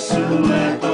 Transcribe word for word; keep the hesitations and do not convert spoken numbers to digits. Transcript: silhouette.